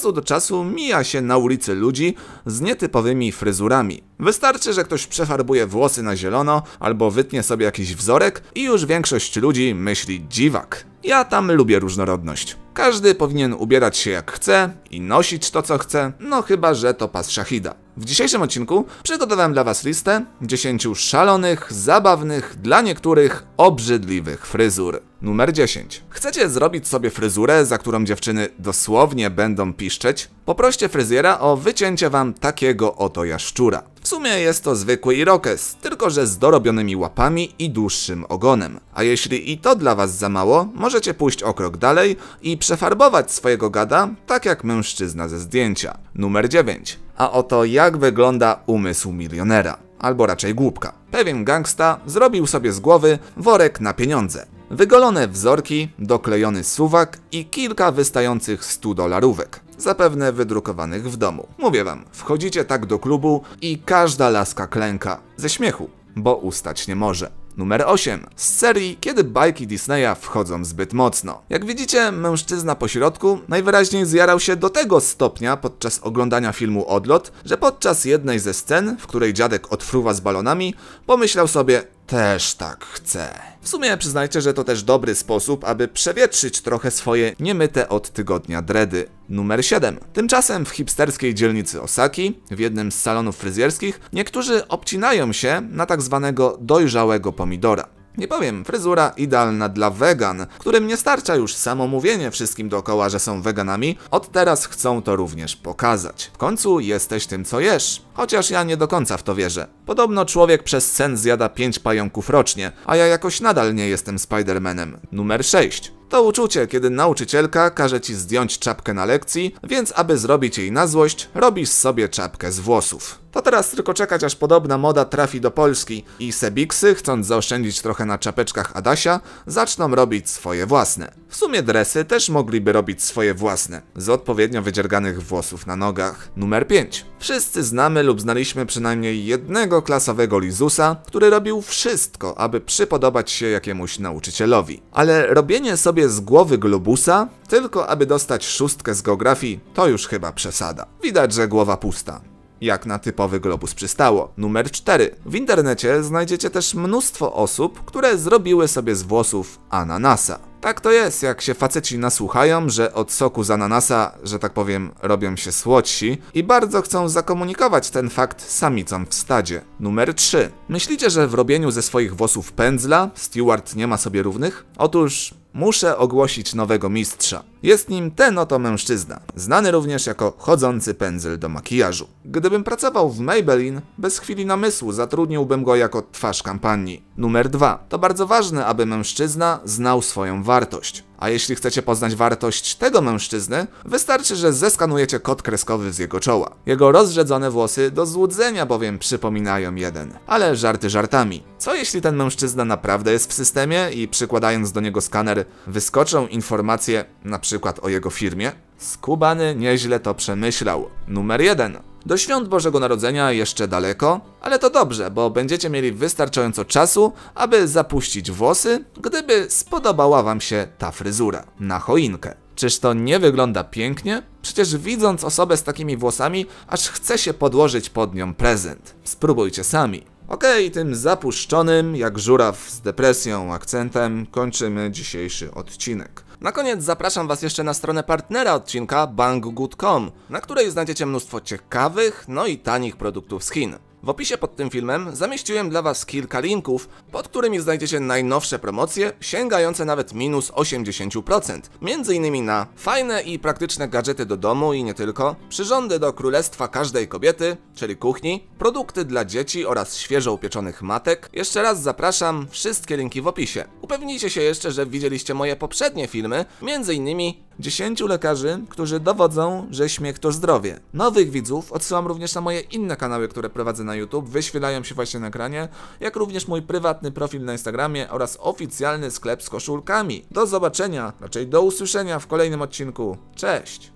czasu do czasu mija się na ulicy ludzi z nietypowymi fryzurami. Wystarczy, że ktoś przefarbuje włosy na zielono albo wytnie sobie jakiś wzorek i już większość ludzi myśli: dziwak. Ja tam lubię różnorodność. Każdy powinien ubierać się jak chce i nosić to, co chce, no chyba że to pas szachida. W dzisiejszym odcinku przygotowałem dla Was listę 10 szalonych, zabawnych, dla niektórych obrzydliwych fryzur. Numer 10. Chcecie zrobić sobie fryzurę, za którą dziewczyny dosłownie będą piszczeć? Poproście fryzjera o wycięcie Wam takiego oto jaszczura. W sumie jest to zwykły irokes, tylko że z dorobionymi łapami i dłuższym ogonem. A jeśli i to dla Was za mało, możecie pójść o krok dalej i przefarbować swojego gada, tak jak mężczyzna ze zdjęcia. Numer 9. A oto jak wygląda umysł milionera, albo raczej głupka. Pewien gangsta zrobił sobie z głowy worek na pieniądze. Wygolone wzorki, doklejony suwak i kilka wystających $100, zapewne wydrukowanych w domu. Mówię wam, wchodzicie tak do klubu i każda laska klęka ze śmiechu, bo ustać nie może. Numer 8. Z serii, kiedy bajki Disneya wchodzą zbyt mocno. Jak widzicie, mężczyzna po środku najwyraźniej zjarał się do tego stopnia podczas oglądania filmu Odlot, że podczas jednej ze scen, w której dziadek odfruwa z balonami, pomyślał sobie: też tak chcę. W sumie przyznajcie, że to też dobry sposób, aby przewietrzyć trochę swoje niemyte od tygodnia dredy. Numer 7. Tymczasem w hipsterskiej dzielnicy Osaki, w jednym z salonów fryzjerskich, niektórzy obcinają się na tak zwanego dojrzałego pomidora. Nie powiem, fryzura idealna dla wegan, którym nie starcza już samo mówienie wszystkim dookoła, że są weganami, od teraz chcą to również pokazać. W końcu jesteś tym, co jesz. Chociaż ja nie do końca w to wierzę. Podobno człowiek przez sen zjada 5 pająków rocznie, a ja jakoś nadal nie jestem Spider-Manem. Numer 6. To uczucie, kiedy nauczycielka każe ci zdjąć czapkę na lekcji, więc aby zrobić jej na złość, robisz sobie czapkę z włosów. To teraz tylko czekać, aż podobna moda trafi do Polski i sebiksy, chcąc zaoszczędzić trochę na czapeczkach Adasia, zaczną robić swoje własne. W sumie dresy też mogliby robić swoje własne, z odpowiednio wydzierganych włosów na nogach. Numer 5. Wszyscy znamy lub znaliśmy przynajmniej jednego klasowego lizusa, który robił wszystko, aby przypodobać się jakiemuś nauczycielowi. Ale robienie sobie z głowy globusa, tylko aby dostać 6 z geografii, to już chyba przesada. Widać, że głowa pusta. Jak na typowy globus przystało. Numer 4. W internecie znajdziecie też mnóstwo osób, które zrobiły sobie z włosów ananasa. Tak to jest, jak się faceci nasłuchają, że od soku z ananasa, że tak powiem, robią się słodsi i bardzo chcą zakomunikować ten fakt samicom w stadzie. Numer 3. Myślicie, że w robieniu ze swoich włosów pędzla Stewart nie ma sobie równych? Otóż muszę ogłosić nowego mistrza. Jest nim ten oto mężczyzna, znany również jako chodzący pędzel do makijażu. Gdybym pracował w Maybelline, bez chwili namysłu zatrudniłbym go jako twarz kampanii. Numer 2. To bardzo ważne, aby mężczyzna znał swoją wartość. A jeśli chcecie poznać wartość tego mężczyzny, wystarczy, że zeskanujecie kod kreskowy z jego czoła. Jego rozrzedzone włosy do złudzenia bowiem przypominają jeden. Ale żarty żartami. Co jeśli ten mężczyzna naprawdę jest w systemie i przykładając do niego skaner wyskoczą informacje na przykład o jego firmie? Skubany nieźle to przemyślał. Numer 1. Do świąt Bożego Narodzenia jeszcze daleko, ale to dobrze, bo będziecie mieli wystarczająco czasu, aby zapuścić włosy, gdyby spodobała wam się ta fryzura na choinkę. Czyż to nie wygląda pięknie? Przecież widząc osobę z takimi włosami, aż chce się podłożyć pod nią prezent. Spróbujcie sami. Okej, tym zapuszczonym, jak żuraw z depresją, akcentem kończymy dzisiejszy odcinek. Na koniec zapraszam Was jeszcze na stronę partnera odcinka banggood.com, na której znajdziecie mnóstwo ciekawych, no i tanich produktów z Chin. W opisie pod tym filmem zamieściłem dla Was kilka linków, pod którymi znajdziecie najnowsze promocje sięgające nawet -80%. Między innymi na fajne i praktyczne gadżety do domu i nie tylko, przyrządy do królestwa każdej kobiety, czyli kuchni, produkty dla dzieci oraz świeżo upieczonych matek. Jeszcze raz zapraszam, wszystkie linki w opisie. Upewnijcie się jeszcze, że widzieliście moje poprzednie filmy, między innymi 10 lekarzy, którzy dowodzą, że śmiech to zdrowie. Nowych widzów odsyłam również na moje inne kanały, które prowadzę na YouTube, wyświetlają się właśnie na ekranie, jak również mój prywatny profil na Instagramie oraz oficjalny sklep z koszulkami. Do zobaczenia, raczej do usłyszenia w kolejnym odcinku. Cześć!